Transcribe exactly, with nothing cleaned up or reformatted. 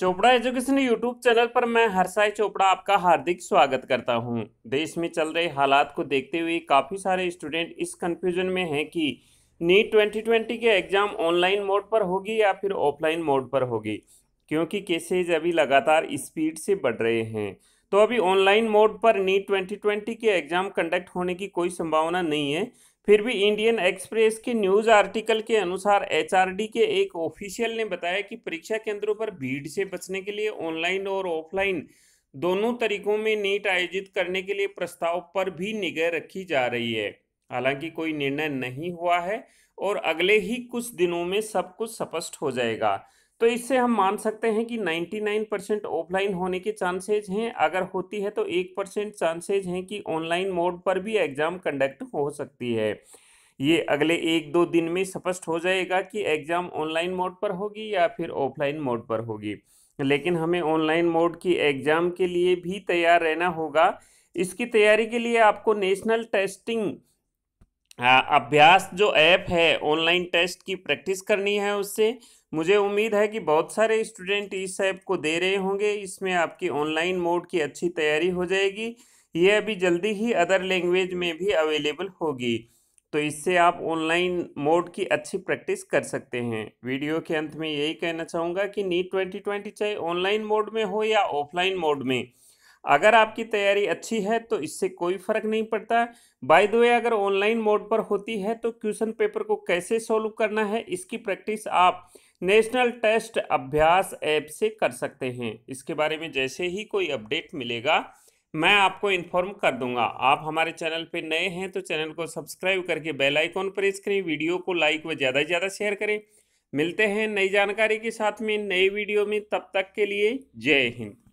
Chopra education YouTube channel पर मैं हरसाई चोपड़ा आपका हार्दिक स्वागत करता हूं। देश में चल रहे हालात को देखते हुए काफ़ी सारे स्टूडेंट इस कन्फ्यूजन में हैं कि नीट ट्वेंटी ट्वेंटी के एग्ज़ाम ऑनलाइन मोड पर होगी या फिर ऑफलाइन मोड पर होगी, क्योंकि केसेज अभी लगातार स्पीड से बढ़ रहे हैं। तो अभी ऑनलाइन मोड पर नीट ट्वेंटी ट्वेंटी के एग्ज़ाम कंडक्ट होने की कोई संभावना नहीं है। फिर भी इंडियन एक्सप्रेस के न्यूज़ आर्टिकल के अनुसार एचआरडी के एक ऑफिशियल ने बताया कि परीक्षा केंद्रों पर भीड़ से बचने के लिए ऑनलाइन और ऑफलाइन दोनों तरीकों में नीट आयोजित करने के लिए प्रस्ताव पर भी निगाह रखी जा रही है। हालांकि कोई निर्णय नहीं हुआ है और अगले ही कुछ दिनों में सब कुछ स्पष्ट हो जाएगा। तो इससे हम मान सकते हैं कि निन्यानवे परसेंट ऑफलाइन होने के चांसेज हैं। अगर होती है तो एक परसेंट चांसेज हैं कि ऑनलाइन मोड पर भी एग्ज़ाम कंडक्ट हो सकती है। ये अगले एक दो दिन में स्पष्ट हो जाएगा कि एग्ज़ाम ऑनलाइन मोड पर होगी या फिर ऑफलाइन मोड पर होगी। लेकिन हमें ऑनलाइन मोड की एग्ज़ाम के लिए भी तैयार रहना होगा। इसकी तैयारी के लिए आपको नेशनल टेस्टिंग अभ्यास जो ऐप है, ऑनलाइन टेस्ट की प्रैक्टिस करनी है। उससे मुझे उम्मीद है कि बहुत सारे स्टूडेंट इस ऐप को दे रहे होंगे। इसमें आपकी ऑनलाइन मोड की अच्छी तैयारी हो जाएगी। ये अभी जल्दी ही अदर लैंग्वेज में भी अवेलेबल होगी, तो इससे आप ऑनलाइन मोड की अच्छी प्रैक्टिस कर सकते हैं। वीडियो के अंत में यही कहना चाहूँगा कि नीट ट्वेंटी ट्वेंटी चाहे ऑनलाइन मोड में हो या ऑफलाइन मोड में, अगर आपकी तैयारी अच्छी है तो इससे कोई फर्क नहीं पड़ता। बाय द वे, अगर ऑनलाइन मोड पर होती है तो क्वेश्चन पेपर को कैसे सॉल्व करना है इसकी प्रैक्टिस आप नेशनल टेस्ट अभ्यास ऐप से कर सकते हैं। इसके बारे में जैसे ही कोई अपडेट मिलेगा मैं आपको इन्फॉर्म कर दूंगा। आप हमारे चैनल पर नए हैं तो चैनल को सब्सक्राइब करके बेल आइकॉन प्रेस करें। वीडियो को लाइक व ज़्यादा से ज़्यादा शेयर करें। मिलते हैं नई जानकारी के साथ में नए वीडियो में। तब तक के लिए जय हिंद।